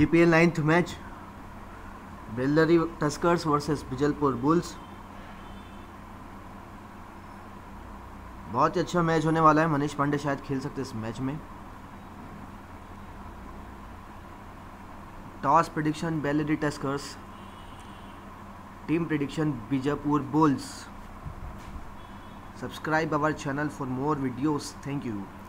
IPL 9th match Bellary Tuskers versus Vijaypur bulls. बहुत ही अच्छा मैच होने वाला है। मनीष पांडे शायद खेल सकते इस मैच में। Toss prediction Bellary Tuskers, team prediction Vijaypur bulls. Subscribe our channel for more videos. Thank you.